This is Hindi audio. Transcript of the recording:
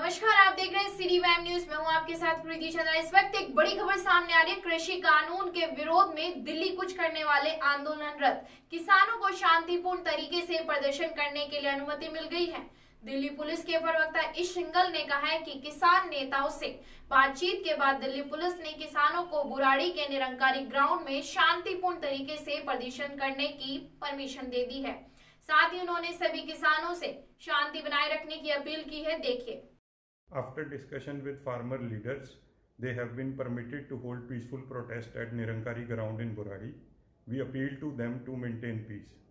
नमस्कार, आप देख रहे हैं सिटी मैम न्यूज में हूं आपके साथ कृति चंद्रा। इस वक्त एक बड़ी खबर सामने आ रही है। कृषि कानून के विरोध में दिल्ली कुछ करने वाले आंदोलनरत किसानों को शांतिपूर्ण तरीके से प्रदर्शन करने के लिए अनुमति मिल गई है। दिल्ली पुलिस के प्रवक्ता इस सिंगल ने कहा है कि किसान नेताओं से बातचीत के बाद दिल्ली पुलिस ने किसानों को बुराड़ी के निरंकारी ग्राउंड में शांतिपूर्ण तरीके से प्रदर्शन करने की परमिशन दे दी है। साथ ही उन्होंने सभी किसानों से शांति बनाए रखने की अपील की है। देखिए। After discussion with farmer leaders, they have been permitted to hold peaceful protest at Nirankari ground in Burari. We appeal to them to maintain peace.